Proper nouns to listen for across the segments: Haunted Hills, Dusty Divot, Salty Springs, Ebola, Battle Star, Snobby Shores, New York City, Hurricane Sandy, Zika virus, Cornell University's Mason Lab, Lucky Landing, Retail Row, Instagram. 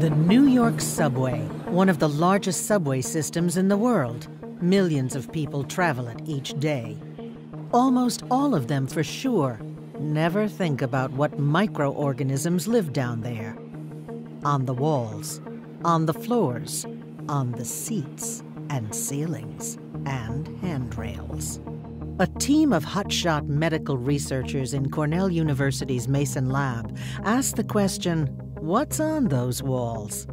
The New York subway, one of the largest subway systems in the world. Millions of people travel it each day. Almost all of them, for sure, never think about what microorganisms live down there. On the walls, on the floors, on the seats and ceilings and handrails. A team of hotshot medical researchers in Cornell University's Mason Lab asked the question, what's on those walls?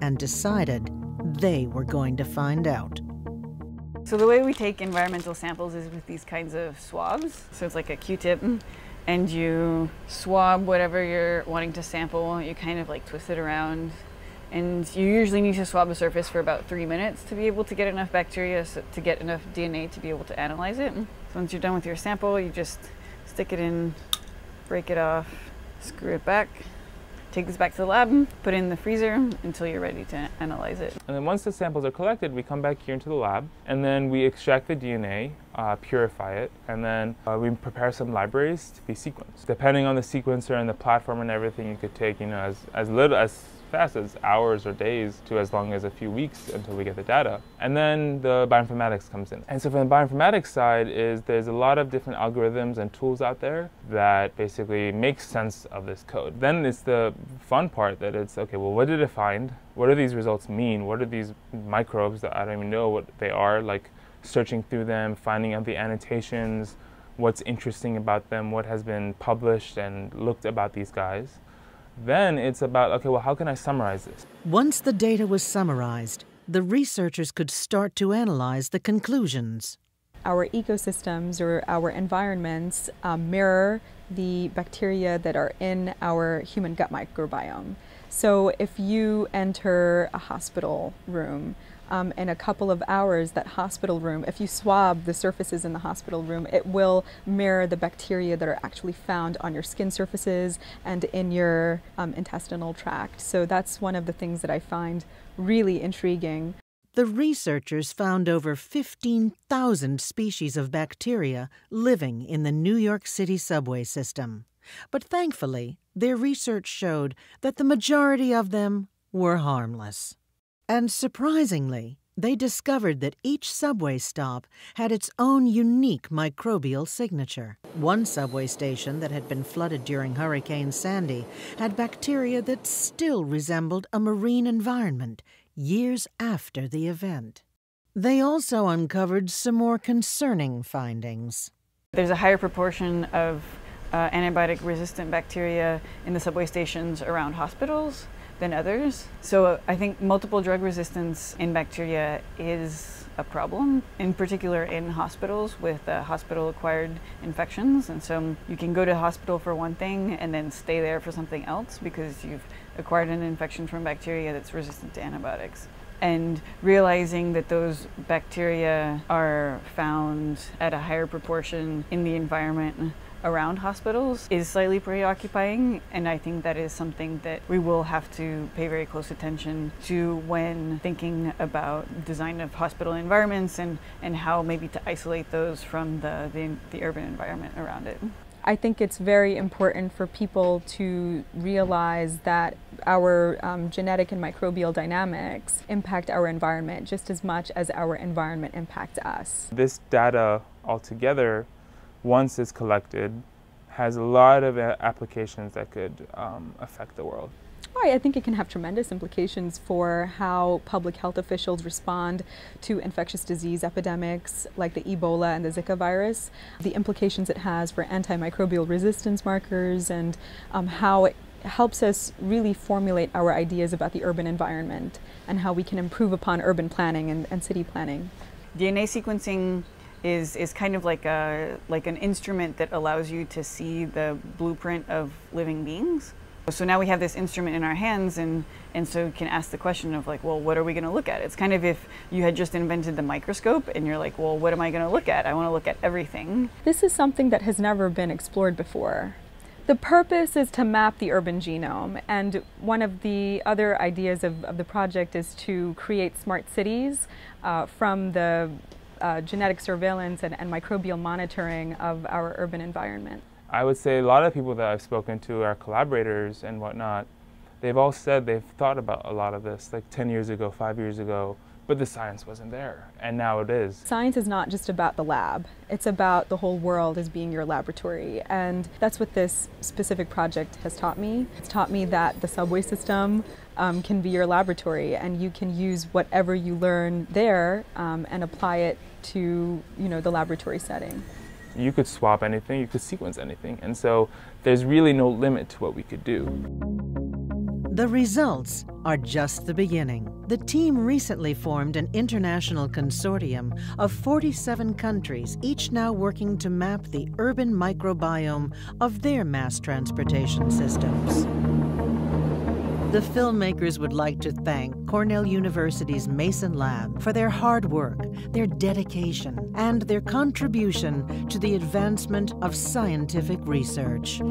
And decided they were going to find out. So the way we take environmental samples is with these kinds of swabs. So it's like a Q-tip, and you swab whatever you're wanting to sample. You kind of like twist it around, and you usually need to swab a surface for about 3 minutes to be able to get enough bacteria, to get enough DNA to be able to analyze it. So once you're done with your sample, you just stick it in, break it off, screw it back, take this back to the lab, put it in the freezer until you're ready to analyze it. And then once the samples are collected, we come back here into the lab, and then we extract the DNA, purify it, and then we prepare some libraries to be sequenced. Depending on the sequencer and the platform and everything, you could take, you know, as fast as hours or days to as long as a few weeks until we get the data. And then the bioinformatics comes in. And so from the bioinformatics side is there's a lot of different algorithms and tools out there that basically make sense of this code. Then it's the fun part that it's, okay, well, what did it find? What do these results mean? What are these microbes that I don't even know what they are, like searching through them, finding out the annotations, what's interesting about them, what has been published and looked about these guys. Then it's about, okay, well, how can I summarize this? Once the data was summarized, the researchers could start to analyze the conclusions. Our ecosystems or our environments mirror the bacteria that are in our human gut microbiome. So if you enter a hospital room, in a couple of hours, that hospital room, if you swab the surfaces in the hospital room, it will mirror the bacteria that are actually found on your skin surfaces and in your intestinal tract. So that's one of the things that I find really intriguing. The researchers found over 15,000 species of bacteria living in the New York City subway system. But thankfully, their research showed that the majority of them were harmless. And surprisingly, they discovered that each subway stop had its own unique microbial signature. One subway station that had been flooded during Hurricane Sandy had bacteria that still resembled a marine environment years after the event. They also uncovered some more concerning findings. There's a higher proportion of antibiotic-resistant bacteria in the subway stations around hospitals than others. So I think multiple drug resistance in bacteria is a problem, in particular in hospitals with hospital-acquired infections. And so you can go to the hospital for one thing and then stay there for something else because you've acquired an infection from bacteria that's resistant to antibiotics. And realizing that those bacteria are found at a higher proportion in the environment around hospitals is slightly preoccupying, and I think that is something that we will have to pay very close attention to when thinking about design of hospital environments and how maybe to isolate those from the urban environment around it. I think it's very important for people to realize that our genetic and microbial dynamics impact our environment just as much as our environment impacts us. This data altogether, once it's collected, has a lot of applications that could affect the world. I think it can have tremendous implications for how public health officials respond to infectious disease epidemics like the Ebola and the Zika virus, the implications it has for antimicrobial resistance markers, and how it helps us really formulate our ideas about the urban environment and how we can improve upon urban planning and city planning. DNA sequencing is kind of like an instrument that allows you to see the blueprint of living beings. So now we have this instrument in our hands, and so you can ask the question of like, well, what are we going to look at? It's kind of if you had just invented the microscope and you're like, well, what am I going to look at? I want to look at everything. This is something that has never been explored before. The purpose is to map the urban genome, and one of the other ideas of the project is to create smart cities from the genetic surveillance and microbial monitoring of our urban environment. I would say a lot of people that I've spoken to, our collaborators and whatnot, they've all said they've thought about a lot of this, like 10 years ago, 5 years ago, but the science wasn't there, and now it is. Science is not just about the lab. It's about the whole world as being your laboratory, and that's what this specific project has taught me. It's taught me that the subway system can be your laboratory, and you can use whatever you learn there and apply it to, you know, the laboratory setting. You could swap anything, you could sequence anything, and so there's really no limit to what we could do. The results are just the beginning. The team recently formed an international consortium of 47 countries, each now working to map the urban microbiome of their mass transportation systems. The filmmakers would like to thank Cornell University's Mason Lab for their hard work, their dedication, and their contribution to the advancement of scientific research.